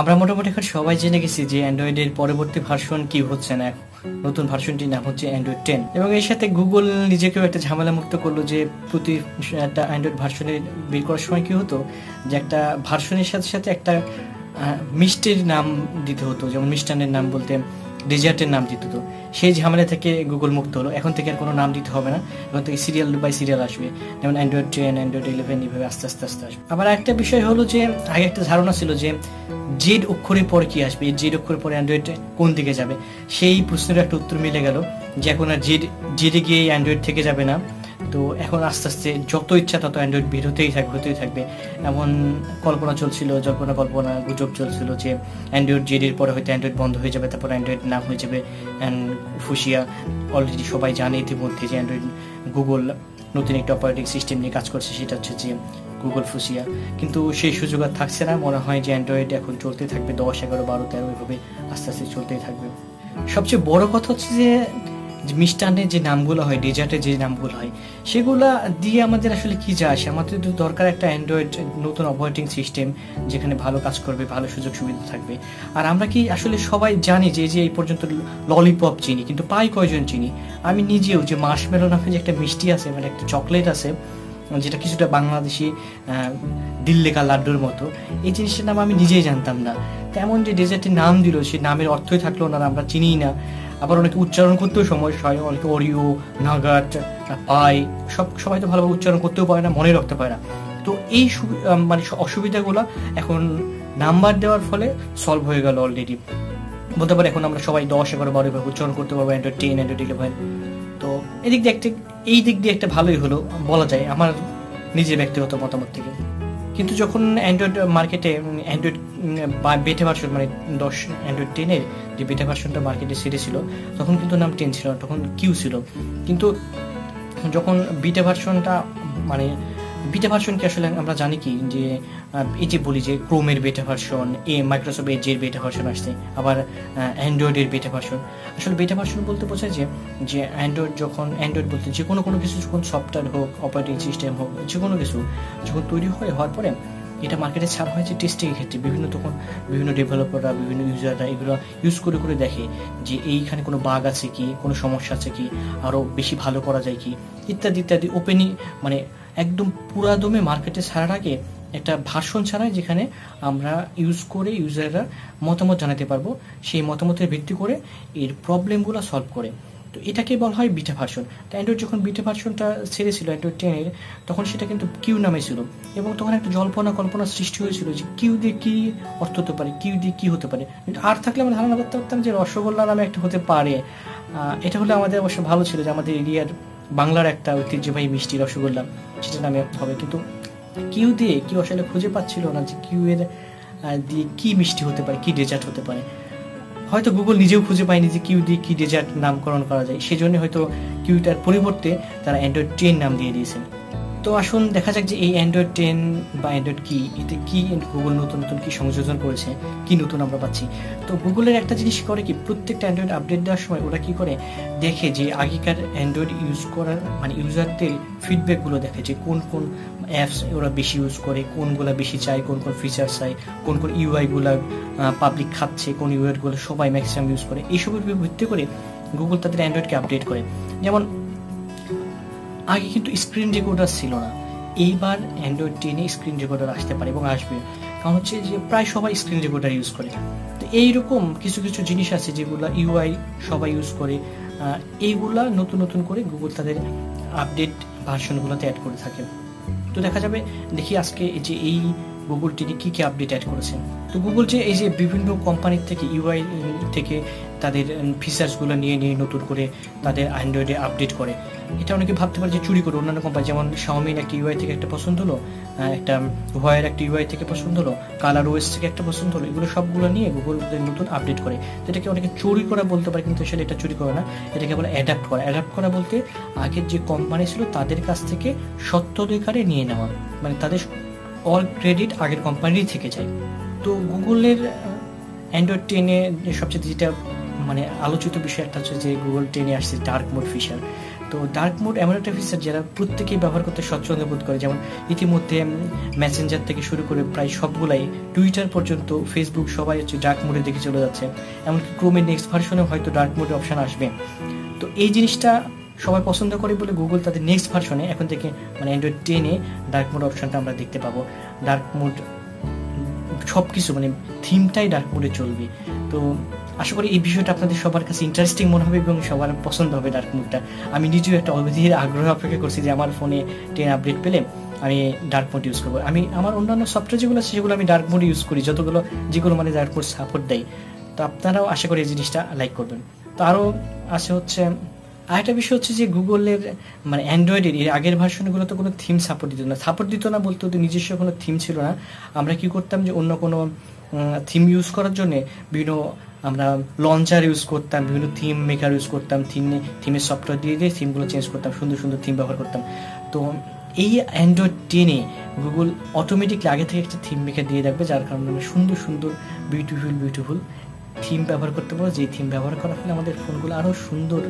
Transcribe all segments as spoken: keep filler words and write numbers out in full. আমরা মোটামুটি এখন সবাই জেনে গেছি যে অ্যান্ড্রয়েডের পরবর্তী ভার্সন কি হচ্ছে না, নতুন ভার্সনটির নাম হচ্ছে অ্যান্ড্রয়েড টেন। এবং এর সাথে গুগল নিজেকেও একটা ঝামেলা মুক্ত করলো যে প্রতি একটা অ্যান্ড্রয়েড ভার্সনের বের করার সময় কি হতো যে একটা ভার্সনের সাথে সাথে একটা মিষ্টির নাম দিতে হতো, যেমন মিষ্টানের নাম বলতে ডেজার্টের নাম দিতে হতো। সেই ঝামেলা থেকে গুগল মুক্ত হলো, এখন থেকে আর কোনো নাম দিতে হবে না, এখন থেকে সিরিয়াল বাই সিরিয়াল আসবে, যেমন অ্যান্ড্রয়েড টেন, অ্যান্ড্রয়েড ইলেভেন এইভাবে আস্তে আস্তে আস্তে আসবে। আবার একটা বিষয় হলো যে আগে একটা ধারণা ছিল যে জেড অক্ষরের পর কি আসবে, জেড অক্ষরের পরে অ্যান্ড্রয়েড কোন দিকে যাবে, সেই প্রশ্নের একটা উত্তর মিলে গেল যে এখন আর জেড জেডে গিয়ে অ্যান্ড্রয়েড থেকে যাবে না। তো এখন আস্তে আস্তে যত ইচ্ছা তত অ্যান্ড্রয়েড বের হতেই থাকবে হতেই থাকবে এমন কল্পনা চলছিল, জল্পনা কল্পনা গুজব চলছিল যে অ্যান্ড্রয়েড জেডের পরে হয়তো অ্যান্ড্রয়েড বন্ধ হয়ে যাবে, তারপর অ্যান্ড্রয়েড নাম হয়ে যাবে ফুসিয়া। অলরেডি সবাই জানে ইতিমধ্যে যে অ্যান্ড্রয়েড গুগল নতুন একটা অপারেটিং সিস্টেম নিয়ে কাজ করছে, সেটা হচ্ছে যে গুগল ফুসিয়া, কিন্তু সেই সুযোগ আর থাকছে না। মনে হয় যে অ্যান্ড্রয়েড এখন চলতে থাকবে দশ এগারো বারো তেরো এভাবে আস্তে আস্তে চলতেই থাকবে। সবচেয়ে বড় কথা হচ্ছে যে মিষ্টানের যে নামগুলো হয়, ডেজার্টের যে নামগুলো হয়, সেগুলো দিয়ে আমাদের আসলে কি যা আসে? আমাদের তো দরকার একটা অ্যান্ড্রয়েড নতুন অপারেটিং সিস্টেম যেখানে ভালো কাজ করবে, ভালো সুযোগ সুবিধা থাকবে। আর আমরা কি আসলে সবাই জানি যে যে এই পর্যন্ত ললিপপ চিনি, কিন্তু পাই কয়জন চিনি? আমি নিজেও যে মার্শমেলো নামে যে একটা মিষ্টি আছে, মানে একটা চকলেট আছে যেটা কিছুটা বাংলাদেশি দিল্লেকা লাড্ডুর মতো, এই জিনিসটার নাম আমি নিজেই জানতাম না। তেমন যে ডেজার্টের নাম দিল সেই নামের অর্থই থাকলো না, আমরা চিনিই না। আবার অনেকে উচ্চারণ করতেও সমস্যা হয়, অনেকে অরিও, নাগাট, পাই সব সবাই তো ভালোভাবে উচ্চারণ করতেও পারে না, মনে রাখতে পারে না। তো এই মানে অসুবিধাগুলো এখন নাম্বার দেওয়ার ফলে সলভ হয়ে গেল। অলরেডি বলতে পারে এখন আমরা সবাই দশ এগারো বারো এভাবে উচ্চারণ করতে পারবো, অ্যান্ড্রয়েড টেন, অ্যান্ড্রয়েড ইলেভেন। তো এদিক দিয়ে একটা এই দিক দিয়ে একটা ভালোই হলো বলা যায় আমার নিজের ব্যক্তিগত মতামত থেকে। কিন্তু যখন অ্যান্ড্রয়েড মার্কেটে অ্যান্ড্রয়েড বেটা ভার্সন মানে দশ অ্যান্ড্রয়েড টেনের যে বেটা ভার্সনটা মার্কেটে ছেড়েছিল তখন কিন্তু নাম টেন ছিল না, তখন কিউ ছিল। কিন্তু যখন বিটা ভার্সনটা মানে বিটা ভার্সনকে আসলে আমরা জানি কি যে এই যে বলি যে ক্রোমের বেটা ভার্সন, এ মাইক্রোসফট এজের বেটা ভার্সন আসছে, আবার অ্যান্ড্রয়েডের বেটা ভার্সন। আসলে বেটা ভার্সন বলতে বোঝায় যে যে অ্যান্ড্রয়েড যখন অ্যান্ড্রয়েড বলতে যে কোনো কোনো কিছু যখন সফটওয়্যার হোক, অপারেটিং সিস্টেম হোক, যে কোনো কিছু যখন তৈরি হয় হওয়ার পরে এটা মার্কেটে ছাড়া হয়েছে টেস্টিংয়ের ক্ষেত্রে। বিভিন্ন তখন বিভিন্ন ডেভেলপাররা, বিভিন্ন ইউজাররা এগুলো ইউজ করে করে দেখে যে এইখানে কোনো বাগ আছে কি, কোনো সমস্যা আছে কি, আরও বেশি ভালো করা যায় কি, ইত্যাদি ইত্যাদি। ওপেনই মানে একদম পুরাদমে মার্কেটে ছাড়ার আগে একটা ভার্সন ছাড়াই যেখানে আমরা ইউজ করে ইউজাররা মতামত জানাতে পারবো, সেই মতামতের ভিত্তি করে এর প্রবলেমগুলো সলভ করে। তো এটাকে বলা হয় বিটা ভার্সন। তো অ্যান্ড্রয়েড যখন বিটা ভার্সনটা ছেড়েছিল অ্যান্ড্রয়েড টেনের, তখন সেটা কিন্তু কিউ নামে ছিল এবং তখন একটা জল্পনা কল্পনা সৃষ্টি হয়েছিল যে কিউ দিয়ে কী অর্থ হতে পারে, কিউ দিয়ে কী হতে পারে। আর থাকলে আমরা ধারণা করতে পারতাম যে রসগোল্লা নামে একটা হতে পারে। এটা হলে আমাদের অবশ্য ভালো ছিল যে আমাদের এরিয়ার বাংলার একটা ঐতিহ্যবাহী মিষ্টি রসগোল্লা সেটা নামে হবে, কিন্তু কিউ দিয়ে কিউ আসলে খুঁজে পাচ্ছিল না যে কিউ এর দিয়ে কী মিষ্টি হতে পারে, কী ডেজার্ট হতে পারে। হয়তো গুগল নিজেও খুঁজে পায়নি যে কিউ দিয়ে কী ডেজার্ট নামকরণ করা যায়, সেজন্য হয়তো কিউটার পরিবর্তে তারা অ্যান্ড্রয়েড টেন নাম দিয়ে দিয়েছেন। তো আসুন দেখা যাক যে এই অ্যান্ড্রয়েড টেন বা অ্যান্ড্রয়েড কি, এতে কি গুগল নতুন নতুন কি সংযোজন করেছে, কি নতুন আমরা পাচ্ছি। তো গুগলের একটা জিনিস করে কি, প্রত্যেকটা অ্যান্ড্রয়েড আপডেট দেওয়ার সময় ওরা কি করে দেখে যে আগেকার অ্যান্ড্রয়েড ইউজ করার মানে ইউজারদের ফিডব্যাকগুলো দেখে যে কোন কোন অ্যাপস ওরা বেশি ইউজ করে, কোনগুলো বেশি চায়, কোন কোন ফিচার চায়, কোন কোন ইউআইগুলো পাবলিক খাচ্ছে, কোন ইউআইগুলো সবাই ম্যাক্সিমাম ইউজ করে, এইসবের ভিত্তি করে গুগল তাদের অ্যান্ড্রয়েডকে আপডেট করে। যেমন আগে কিন্তু স্ক্রিন রেকর্ডার ছিল না, এইবার অ্যান্ড্রয়েড টেনে স্ক্রিন রেকর্ডার আসতে পারে এবং আসবে, কারণ হচ্ছে যে প্রায় সবাই স্ক্রিন রেকর্ডার ইউজ করে। তো এইরকম কিছু কিছু জিনিস আছে যেগুলো ইউআই সবাই ইউজ করে, এইগুলা নতুন নতুন করে গুগল তাদের আপডেট ভার্সনগুলোতে অ্যাড করে থাকে। তো দেখা যাবে দেখি আজকে যে এই গুগল টেনে কী কী আপডেট অ্যাড করেছে। তো গুগল যে এই যে বিভিন্ন কোম্পানির থেকে ইউআই থেকে তাদের ফিচার্সগুলো নিয়ে নিয়ে নতুন করে তাদের অ্যান্ড্রয়েডে আপডেট করে, এটা অনেকে ভাবতে পারে যে চুরি করে অন্যান্য কোম্পানি, যেমন শাওমির একটা ইউআই থেকে একটা পছন্দ হলো, একটা হোয়াইয়ের একটা ইউআই থেকে পছন্দ হলো, কালার ওএস থেকে একটা পছন্দ হলো, এগুলো সবগুলো নিয়ে গুগল নতুন আপডেট করে। তো এটাকে অনেকে চুরি করা বলতে পারে, কিন্তু আসলে এটা চুরি করে না, এটাকে বলে অ্যাডাপ্ট করা। অ্যাডাপ্ট করা বলতে আগের যে কোম্পানি ছিল তাদের কাছ থেকে স্বত্বাধিকারে নিয়ে নেওয়া, মানে তাদের অল ক্রেডিট আগের কোম্পানিরই থেকে যায়। তো গুগলের অ্যান্ড্রয়েড টেনে সবচেয়ে যেটা মানে আলোচিত বিষয় একটা হচ্ছে যে গুগল টেনে আসছে ডার্ক মোড ফিচার। তো ডার্ক মোড এমন একটা ফিচার যারা প্রত্যেকেই ব্যবহার করতে স্বচ্ছন্দ বোধ করে। যেমন ইতিমধ্যে মেসেঞ্জার থেকে শুরু করে প্রায় সবগুলাই, টুইটার পর্যন্ত, ফেসবুক, সবাই হচ্ছে ডার্ক মোডে দেখে চলে যাচ্ছে। এমনকি ক্রোমের নেক্সট ভার্সনে হয়তো ডার্ক মোডের অপশান আসবে। তো এই জিনিসটা সবাই পছন্দ করে বলে গুগল তাদের নেক্সট ভার্সনে এখন থেকে মানে অ্যান্ড্রয়েড টেনে ডার্ক মোড অপশানটা আমরা দেখতে পাবো। ডার্ক মোড সব কিছু মানে থিমটাই ডার্ক মোডে চলবে। তো আশা করি এই বিষয়টা আপনাদের সবার কাছে ইন্টারেস্টিং মনে হবে এবং সবার পছন্দ হবে ডার্ক মোডটা। আমি নিজেও একটা অধীর আগ্রহ অপেক্ষা করছি যে আমার ফোনে টেন আপডেট পেলে আমি ডার্ক মোড ইউজ করবো। আমি আমার অন্যান্য সফটওয়্যার যেগুলো আছে সেগুলো আমি ডার্ক মোড ইউজ করি, যতগুলো যেগুলো মানে ডার্ক মোড সাপোর্ট দেয়। তো আপনারাও আশা করি এই জিনিসটা লাইক করবেন। তো আরও আছে হচ্ছে আরেকটা বিষয় হচ্ছে যে গুগলের মানে অ্যান্ড্রয়েডের এর আগের ভার্সনগুলো তো কোনো থিম সাপোর্ট দিত না। সাপোর্ট দিত না বলতে ওদের নিজস্ব কোনো থিম ছিল না। আমরা কী করতাম যে অন্য কোনো থিম ইউজ করার জন্যে বিভিন্ন আমরা লঞ্চার ইউজ করতাম, বিভিন্ন থিম মেকার ইউজ করতাম, থিম থিমের সফটওয়্যার দিয়ে দিয়ে থিমগুলো চেঞ্জ করতাম, সুন্দর সুন্দর থিম ব্যবহার করতাম। তো এই অ্যান্ড্রয়েড টেনে গুগল অটোমেটিকলি আগে থেকে একটা থিম মেকার দিয়ে রাখবে, যার কারণে আমরা সুন্দর সুন্দর বিউটিফুল বিউটিফুল থিম ব্যবহার করতে পারবো, যেই থিম ব্যবহার করার ফলে আমাদের ফোনগুলো আরও সুন্দর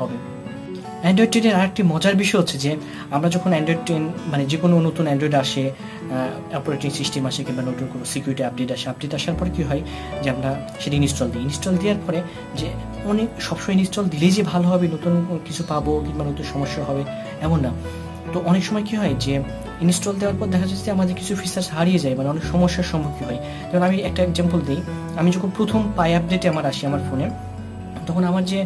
হবে। অ্যান্ড্রয়েড টেনের আরেকটি মজার বিষয় হচ্ছে যে আমরা যখন অ্যান্ড্রয়েড টেন মানে যে কোনো নতুন অ্যান্ড্রয়েড আসে, অপারেটিং সিস্টেম আসে কিংবা নতুন কোনো সিকিউরিটি আপডেট আসে, আপডেট আসার পর কী হয় যে আমরা সেটা ইনস্টল দিই। ইনস্টল দেওয়ার পরে যে অনেক সবসময় ইনস্টল দিলেই যে ভালো হবে, নতুন কিছু পাবো কিংবা নতুন সমস্যা হবে এমন না। তো অনেক সময় কী হয় যে ইনস্টল দেওয়ার পর দেখা যাচ্ছে আমাদের কিছু ফিচার্স হারিয়ে যায়, মানে অনেক সমস্যার সম্মুখীন হয়। যেমন আমি একটা এক্সাম্পল দিই, আমি যখন প্রথম পাই আপডেটে আমার আসি আমার ফোনে, তখন আমার যে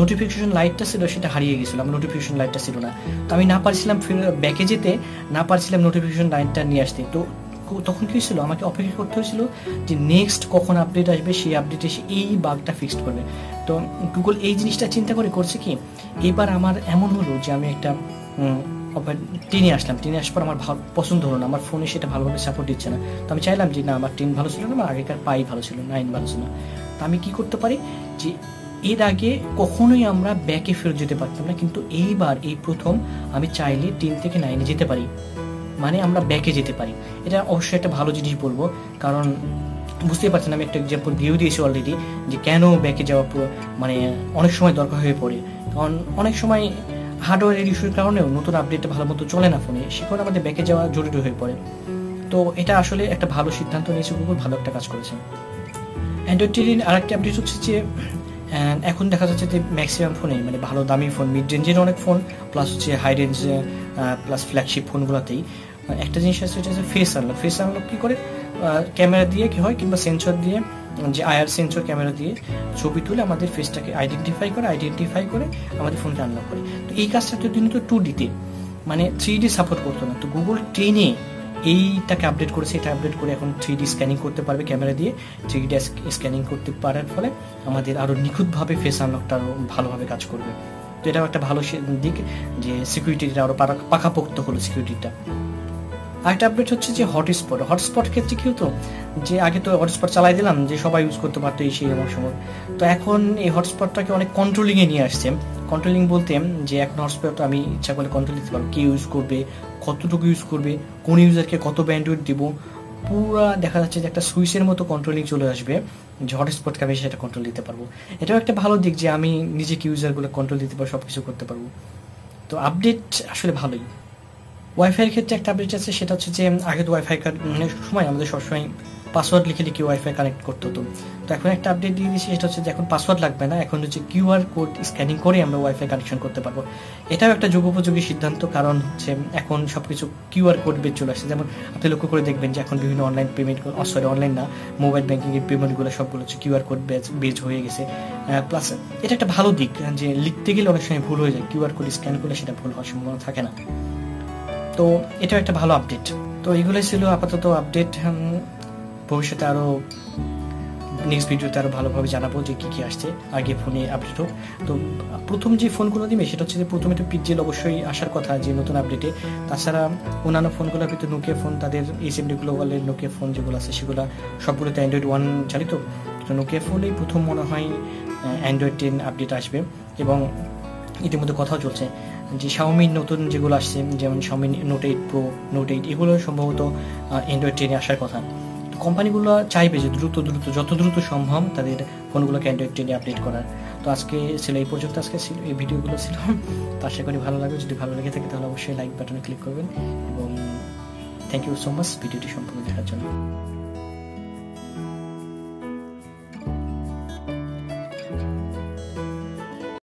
নোটিফিকেশন লাইটটা ছিল সেটা হারিয়ে গেছিলো। আমার নোটিফিকেশন লাইটটা ছিল না, তো আমি না পারছিলাম ব্যাকে যেতে, না পারছিলাম নোটিফিকেশন লাইটটা নিয়ে আসতে। তো তখন কী ছিল, আমাকে অপেক্ষা করতে হয়েছিল যে নেক্সট কখন আপডেট আসবে, সেই আপডেটে সে এই বাগটা ফিক্সড করবে। তো গুগল এই জিনিসটা চিন্তা করে করছে কি, এবার আমার এমন হলো যে আমি একটা আবার টেনে আসলাম, টেনে আসার পর আমার পছন্দ হলো না, আমার ফোনে সেটা ভালোভাবে সাপোর্ট দিচ্ছে না। তো আমি চাইলাম যে না, আমার টেন ভালো ছিল না, আমার আগেকার পাই ভালো ছিল, নাইন ভালো ছিল না। তো আমি কী করতে পারি যে এর আগে কখনোই আমরা ব্যাকে ফেরত যেতে পারতাম না, কিন্তু এইবার এই প্রথম আমি চাইলে টেন থেকে নাইনে যেতে পারি, মানে আমরা ব্যাকে যেতে পারি। এটা অবশ্যই একটা ভালো জিনিস বলবো, কারণ বুঝতেই পারছেন আমি একটা এক্সাম্পল দিয়েও দিয়েছি অলরেডি যে কেন ব্যাকে যাওয়া মানে অনেক সময় দরকার হয়ে পড়ে। কারণ অনেক সময় হার্ডওয়্যারের ইস্যুর কারণেও নতুন আপডেটটা ভালো মতো চলে না ফোনে, সেখানে আমাদের ব্যাকে যাওয়া জরুরি হয়ে পড়ে। তো এটা আসলে একটা ভালো সিদ্ধান্ত নিয়েছে গুগল, ভালো একটা কাজ করেছে। অ্যান্ড্রয়েড টেনের আরেকটা আপডেট হচ্ছে যে এখন দেখা যাচ্ছে যে ম্যাক্সিমাম ফোনে মানে ভালো দামি ফোন, মিড রেঞ্জের অনেক ফোন, প্লাস হচ্ছে হাই রেঞ্জ, প্লাস ফ্ল্যাগশিপ ফোনগুলোতেই একটা জিনিস আছে, এটা হচ্ছে ফেস আনলক। ফেস আনলক কী করে, ক্যামেরা দিয়ে কী হয় কিংবা সেন্সর দিয়ে, যে আইআর সেন্সর ক্যামেরা দিয়ে ছবি তুলে আমাদের ফেসটাকে আইডেন্টিফাই করে, আইডেন্টিফাই করে আমাদের ফোনকে আনলক করে। তো এই কাজটা তো দিন তো টু ডিতে মানে থ্রি ডি সাপোর্ট করতো না, তো গুগল টেনে এইটাকে আপডেট করেছে। এটা আপডেট করে এখন থ্রি ডি স্ক্যানিং করতে পারবে, ক্যামেরা দিয়ে থ্রি ডি স্ক্যানিং করতে পারার ফলে আমাদের আরও নিখুঁতভাবে ফেস আনলকটা আরও ভালোভাবে কাজ করবে। তো এটাও একটা ভালো দিক যে সিকিউরিটিটা আরও পাকাপোক্ত হলো সিকিউরিটিটা। আরেকটা আপডেট হচ্ছে যে হটস্পট। হটস্পট ক্ষেত্রে কী হতো যে আগে তো হটস্পট চালাই দিলাম যে সবাই ইউজ করতে পারতো এই সেই এমন সময়, তো এখন এই হটস্পটটাকে অনেক কন্ট্রোলিংয়ে নিয়ে আসছে। কন্ট্রোলিং বলতে যে এখন হটস্পট আমি ইচ্ছা করলে কন্ট্রোল দিতে পারবো, কে ইউজ করবে, কতটুকু ইউজ করবে, কোন ইউজারকে কত ব্যান্ডউইথ দিব, পুরা দেখা যাচ্ছে যে একটা সুইচের মতো কন্ট্রোলিং চলে আসবে যে হটস্পটকে আমি সেটা কন্ট্রোল দিতে পারবো। এটাও একটা ভালো দিক যে আমি নিজেকে ইউজারগুলো কন্ট্রোল দিতে পারবো, সব কিছু করতে পারবো। তো আপডেট আসলে ভালোই। ওয়াইফাইয়ের ক্ষেত্রে একটা আপডেট আছে, সেটা হচ্ছে যে আগে তো ওয়াইফাই সময় আমাদের সবসময় পাসওয়ার্ড লিখে লিখে ওয়াইফাই কানেক্ট করতে হতো। তো এখন একটা আপডেট দিয়ে দিয়েছি, সেটা হচ্ছে যে এখন পাসওয়ার্ড লাগবে না, এখন হচ্ছে কিউআর কোড স্ক্যানিং করে আমরা ওয়াইফাই কানেকশন করতে পারবো। এটাও একটা যুগোপযোগী সিদ্ধান্ত, কারণ হচ্ছে এখন সব কিছু কিউআর কোড বের চলে আসছে। যেমন আপনি লক্ষ্য করে দেখবেন যে এখন বিভিন্ন অনলাইন পেমেন্ট, সরি অনলাইন না, মোবাইল ব্যাঙ্কিংয়ের পেমেন্টগুলো সবগুলো হচ্ছে কিউআর কোড বেজ হয়ে গেছে। প্লাস এটা একটা ভালো দিক যে লিখতে গেলে অনেক সময় ভুল হয়ে যায়, কিউআর কোড স্ক্যান করলে সেটা ভুল হওয়ার সম্ভাবনা থাকে না। তো এটাও একটা ভালো আপডেট। তো এইগুলোই ছিল আপাতত আপডেট। ভবিষ্যতে আরও নেক্সট ভিডিওতে আরও ভালোভাবে জানাবো যে কী কী আসছে আগে ফোনে আপডেট হোক। তো প্রথম যে ফোনগুলো দিবে সেটা হচ্ছে যে প্রথমে তো পিক্সেল অবশ্যই আসার কথা যে নতুন আপডেটে। তাছাড়া অন্যান্য ফোনগুলোর ভিতরে নোকিয়া ফোন, তাদের এইচএমডিগুলো বলে নোকিয়া ফোন যেগুলো আছে সেগুলো সবগুলোতে অ্যান্ড্রয়েড ওয়ান চালিত। তো নোকিয়া ফোনেই প্রথম মনে হয় অ্যান্ড্রয়েড টেন আপডেট আসবে, এবং ইতিমধ্যে কথাও চলছে যে শাওমির নতুন যেগুলো আসছে, যেমন Xiaomi note eight pro, note eight, এগুলো সম্ভবত অ্যান্ড্রয়েড টেনে আসার কথা। কোম্পানিগুলো চাইবে যে দ্রুত দ্রুত যত দ্রুত সম্ভব তাদের ফোনগুলোকে অ্যান্ড্রয়েড টেনে আপডেট করার। তো আজকে ছিল এই পর্যন্ত, আজকে এই ভিডিওগুলো ছিল। তো আশা করি ভালো লাগবে, যদি ভালো লেগে থাকে তাহলে অবশ্যই লাইক বাটনে ক্লিক করবেন এবং থ্যাংক ইউ সো মাচ ভিডিওটি সম্পূর্ণ দেখার জন্য।